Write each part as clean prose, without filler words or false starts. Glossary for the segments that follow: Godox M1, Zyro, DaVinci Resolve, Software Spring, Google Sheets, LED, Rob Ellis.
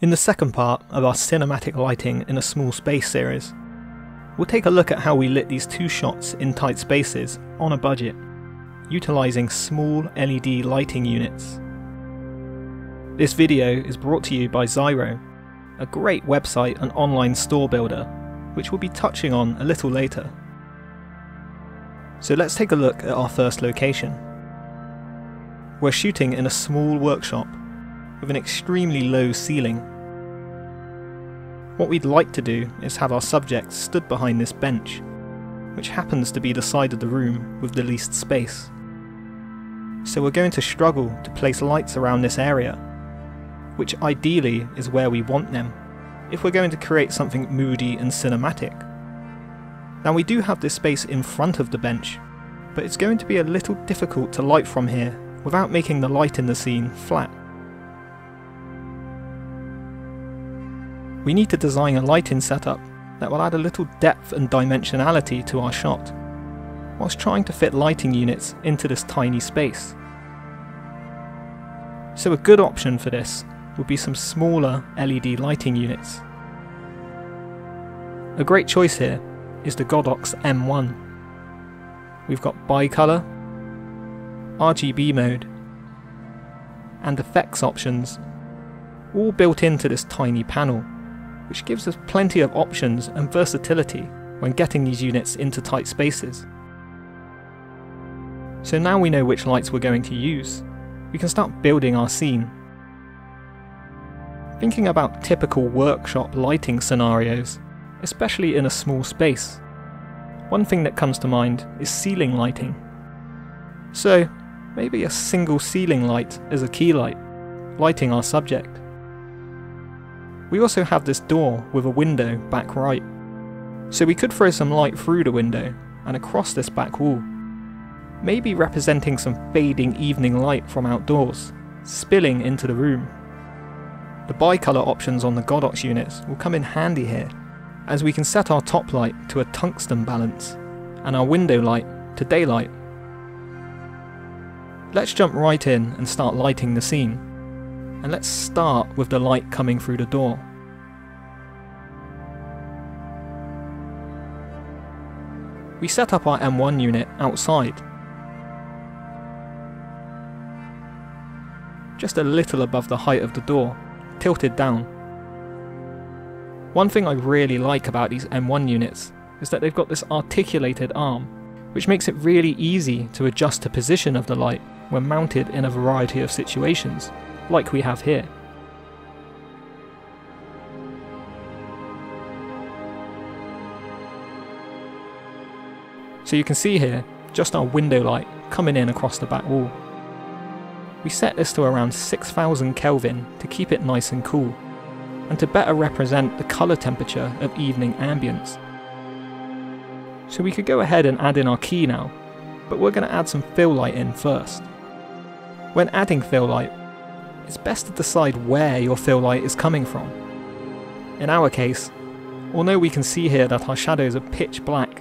in the second part of our cinematic lighting in a small space series. We'll take a look at how we lit these two shots in tight spaces on a budget, utilizing small LED lighting units. This video is brought to you by Zyro, a great website and online store builder, which we'll be touching on a little later. So let's take a look at our first location. We're shooting in a small workshop with an extremely low ceiling. What we'd like to do is have our subject stood behind this bench, which happens to be the side of the room with the least space. So we're going to struggle to place lights around this area, which ideally is where we want them, if we're going to create something moody and cinematic. Now we do have this space in front of the bench, but it's going to be a little difficult to light from here without making the light in the scene flat. We need to design a lighting setup that will add a little depth and dimensionality to our shot, whilst trying to fit lighting units into this tiny space. So a good option for this would be some smaller LED lighting units. A great choice here is the Godox M1. We've got bicolor, RGB mode, and effects options, all built into this tiny panel, which gives us plenty of options and versatility when getting these units into tight spaces. So now we know which lights we're going to use, we can start building our scene. Thinking about typical workshop lighting scenarios, especially in a small space, one thing that comes to mind is ceiling lighting. So maybe a single ceiling light as a key light, lighting our subject. We also have this door with a window back right, so we could throw some light through the window and across this back wall, maybe representing some fading evening light from outdoors, spilling into the room. The bicolor options on the Godox units will come in handy here, as we can set our top light to a tungsten balance, and our window light to daylight. Let's jump right in and start lighting the scene. And let's start with the light coming through the door. We set up our M1 unit outside, just a little above the height of the door, tilted down. One thing I really like about these M1 units is that they've got this articulated arm, which makes it really easy to adjust the position of the light when mounted in a variety of situations, like we have here. So you can see here, just our window light coming in across the back wall. We set this to around 6,000 Kelvin to keep it nice and cool, and to better represent the colour temperature of evening ambience. So we could go ahead and add in our key now, but we're going to add some fill light in first. When adding fill light, it's best to decide where your fill light is coming from. In our case, although we can see here that our shadows are pitch black,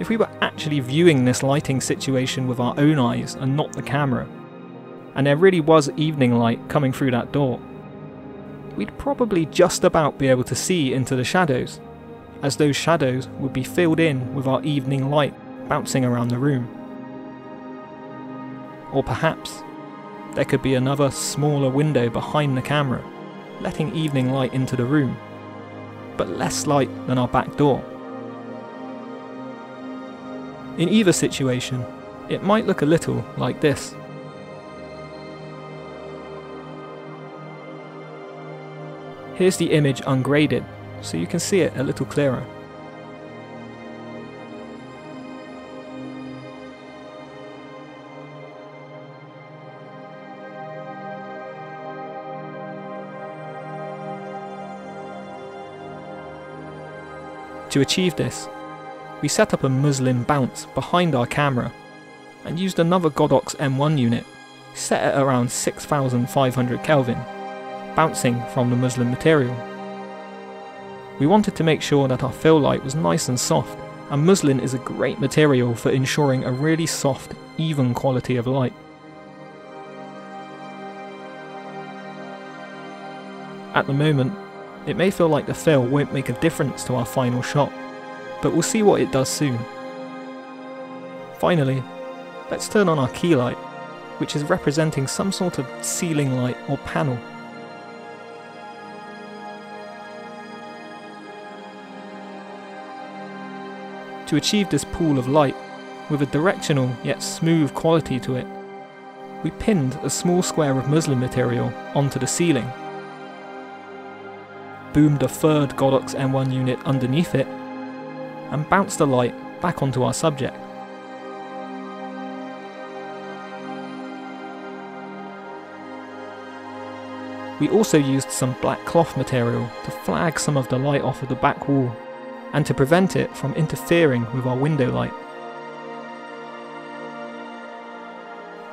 if we were actually viewing this lighting situation with our own eyes and not the camera, and there really was evening light coming through that door, we'd probably just about be able to see into the shadows, as those shadows would be filled in with our evening light bouncing around the room. Or perhaps there could be another smaller window behind the camera, letting evening light into the room, but less light than our back door. In either situation, it might look a little like this. Here's the image ungraded, so you can see it a little clearer. To achieve this, we set up a muslin bounce behind our camera, and used another Godox M1 unit, set at around 6,500 Kelvin, bouncing from the muslin material. We wanted to make sure that our fill light was nice and soft, and muslin is a great material for ensuring a really soft, even quality of light. At the moment, it may feel like the fill won't make a difference to our final shot, but we'll see what it does soon. Finally, let's turn on our key light, which is representing some sort of ceiling light or panel. To achieve this pool of light, with a directional yet smooth quality to it, we pinned a small square of muslin material onto the ceiling, boomed a third Godox M1 unit underneath it, and bounced the light back onto our subject. We also used some black cloth material to flag some of the light off of the back wall, and to prevent it from interfering with our window light.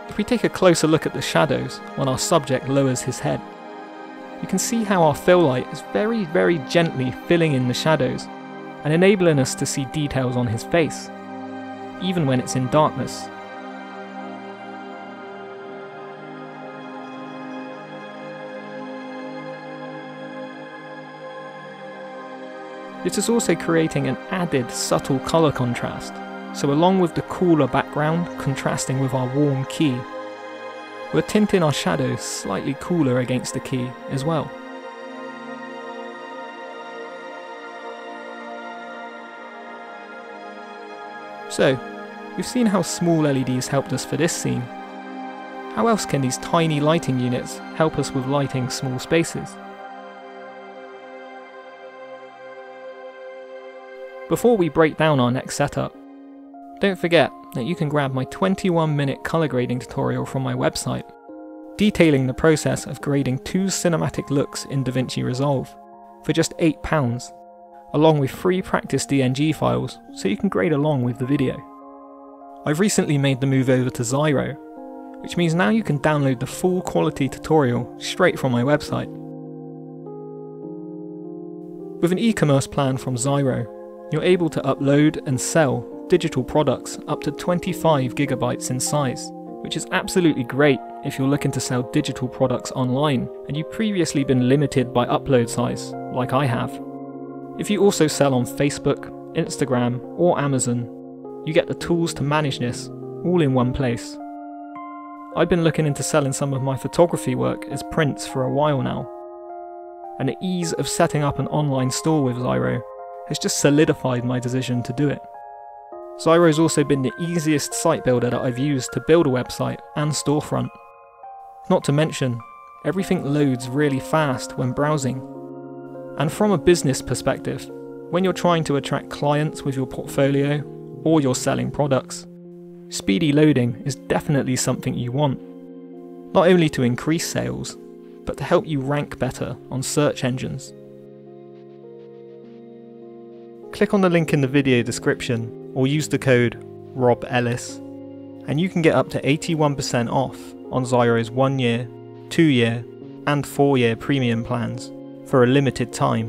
If we take a closer look at the shadows when our subject lowers his head, you can see how our fill light is very gently filling in the shadows and enabling us to see details on his face, even when it's in darkness. It is also creating an added subtle colour contrast, so along with the cooler background contrasting with our warm key, we're tinting our shadows slightly cooler against the key as well. So, we've seen how small LEDs helped us for this scene. How else can these tiny lighting units help us with lighting small spaces? Before we break down our next setup, don't forget that you can grab my 21-minute colour grading tutorial from my website, detailing the process of grading 2 cinematic looks in DaVinci Resolve for just £8, along with free practice DNG files so you can grade along with the video. I've recently made the move over to Zyro, which means now you can download the full quality tutorial straight from my website. With an e-commerce plan from Zyro, you're able to upload and sell digital products up to 25 GB in size, which is absolutely great if you're looking to sell digital products online and you've previously been limited by upload size, like I have. If you also sell on Facebook, Instagram, or Amazon, you get the tools to manage this all in one place. I've been looking into selling some of my photography work as prints for a while now, and the ease of setting up an online store with Zyro has just solidified my decision to do it. Zyro's also been the easiest site builder that I've used to build a website and storefront. Not to mention, everything loads really fast when browsing. And from a business perspective, when you're trying to attract clients with your portfolio or you're selling products, speedy loading is definitely something you want. Not only to increase sales, but to help you rank better on search engines. Click on the link in the video description or use the code RobEllis and you can get up to 81% off on Zyro's 1-year, 2-year and 4-year premium plans for a limited time,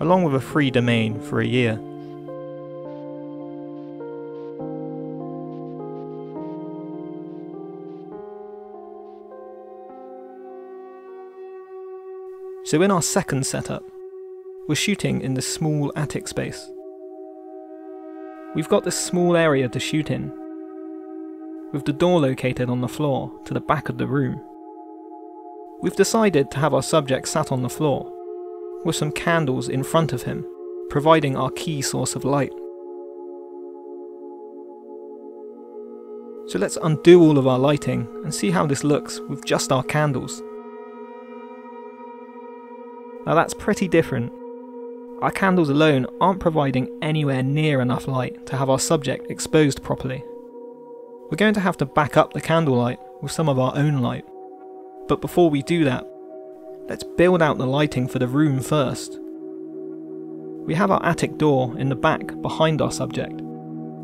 along with a free domain for a year. So in our second setup, we're shooting in the small attic space. We've got this small area to shoot in, with the door located on the floor to the back of the room. We've decided to have our subject sat on the floor, with some candles in front of him, providing our key source of light. So let's undo all of our lighting and see how this looks with just our candles. Now that's pretty different. Our candles alone aren't providing anywhere near enough light to have our subject exposed properly. We're going to have to back up the candlelight with some of our own light. But before we do that, let's build out the lighting for the room first. We have our attic door in the back behind our subject,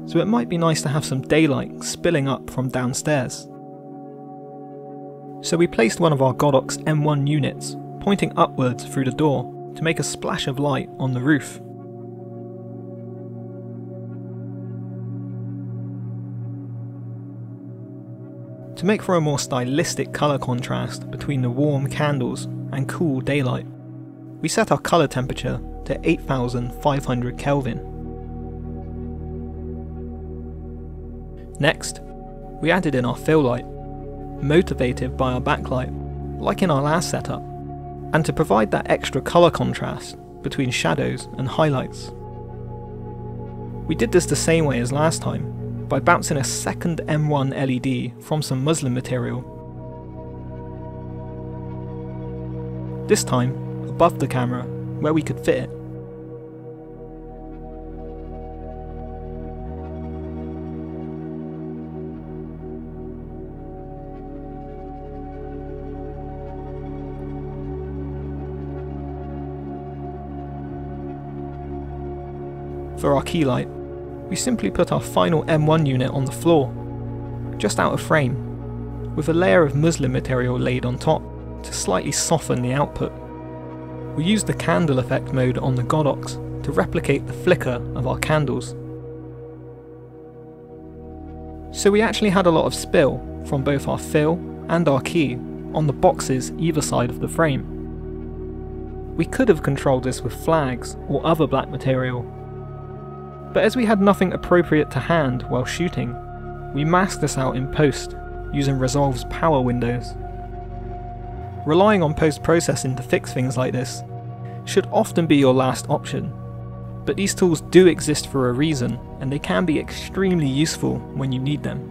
so it might be nice to have some daylight spilling up from downstairs. So we placed one of our Godox M1 units pointing upwards through the door to make a splash of light on the roof. To make for a more stylistic colour contrast between the warm candles and cool daylight. We set our colour temperature to 8500 Kelvin. Next, we added in our fill light, motivated by our backlight, like in our last setup, and to provide that extra colour contrast between shadows and highlights. We did this the same way as last time, by bouncing a second M1 LED from some muslin material. This time, above the camera, where we could fit it. For our key light, we simply put our final M1 unit on the floor, just out of frame, with a layer of muslin material laid on top to slightly soften the output. We used the candle effect mode on the Godox to replicate the flicker of our candles. So we actually had a lot of spill from both our fill and our key on the boxes either side of the frame. We could have controlled this with flags or other black material, but as we had nothing appropriate to hand while shooting, we masked this out in post using Resolve's power windows. Relying on post-processing to fix things like this should often be your last option, but these tools do exist for a reason, and they can be extremely useful when you need them.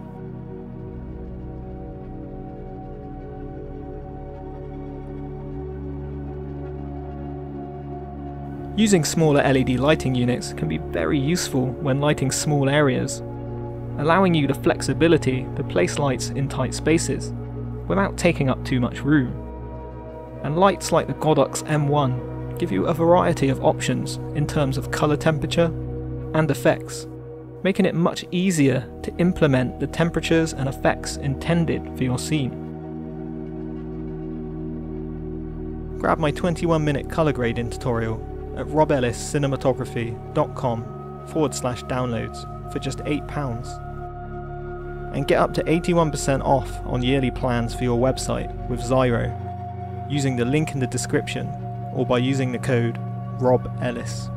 Using smaller LED lighting units can be very useful when lighting small areas, allowing you the flexibility to place lights in tight spaces without taking up too much room. And lights like the Godox M1 give you a variety of options in terms of colour temperature and effects, making it much easier to implement the temperatures and effects intended for your scene. Grab my 21-minute colour grading tutorial at RobEllisCinematography.com/downloads for just £8, and get up to 81% off on yearly plans for your website with Zyro using the link in the description or by using the code RobEllis.